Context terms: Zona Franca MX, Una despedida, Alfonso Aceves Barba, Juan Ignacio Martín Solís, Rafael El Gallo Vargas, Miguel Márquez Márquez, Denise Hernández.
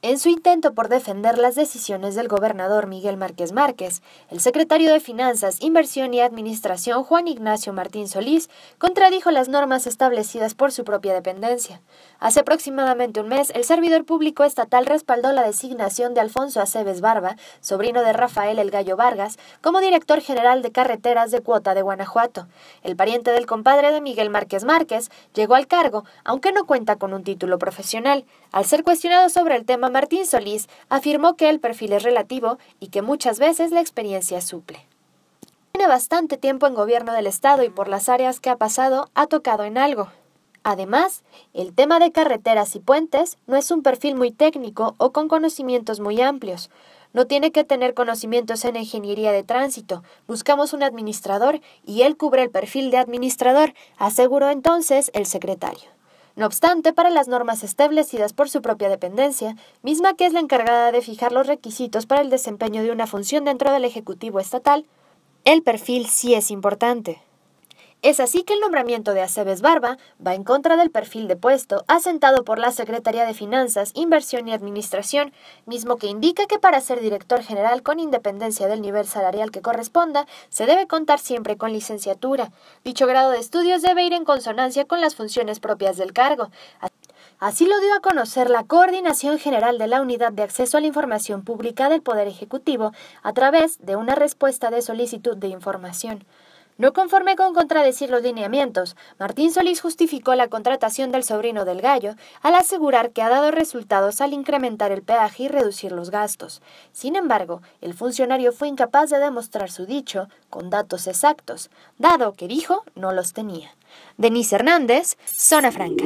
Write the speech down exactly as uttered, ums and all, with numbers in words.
En su intento por defender las decisiones del gobernador Miguel Márquez Márquez, el secretario de Finanzas, Inversión y Administración Juan Ignacio Martín Solís contradijo las normas establecidas por su propia dependencia. Hace aproximadamente un mes, el servidor público estatal respaldó la designación de Alfonso Aceves Barba, sobrino de Rafael El Gallo Vargas, como director general de carreteras de cuota de Guanajuato. El pariente del compadre de Miguel Márquez Márquez llegó al cargo, aunque no cuenta con un título profesional. Al ser cuestionado sobre el tema, Martín Solís afirmó que el perfil es relativo y que muchas veces la experiencia suple. Tiene bastante tiempo en gobierno del Estado y por las áreas que ha pasado ha tocado en algo. Además, el tema de carreteras y puentes no es un perfil muy técnico o con conocimientos muy amplios. No tiene que tener conocimientos en ingeniería de tránsito. Buscamos un administrador y él cubre el perfil de administrador, aseguró entonces el secretario. No obstante, para las normas establecidas por su propia dependencia, misma que es la encargada de fijar los requisitos para el desempeño de una función dentro del Ejecutivo Estatal, el perfil sí es importante. Es así que el nombramiento de Aceves Barba va en contra del perfil de puesto asentado por la Secretaría de Finanzas, Inversión y Administración, mismo que indica que para ser director general con independencia del nivel salarial que corresponda, se debe contar siempre con licenciatura. Dicho grado de estudios debe ir en consonancia con las funciones propias del cargo. Así lo dio a conocer la Coordinación General de la Unidad de Acceso a la Información Pública del Poder Ejecutivo a través de una respuesta de solicitud de información. No conforme con contradecir los lineamientos, Martín Solís justificó la contratación del sobrino del Gallo al asegurar que ha dado resultados al incrementar el peaje y reducir los gastos. Sin embargo, el funcionario fue incapaz de demostrar su dicho con datos exactos, dado que dijo no los tenía. Denise Hernández, Zona Franca.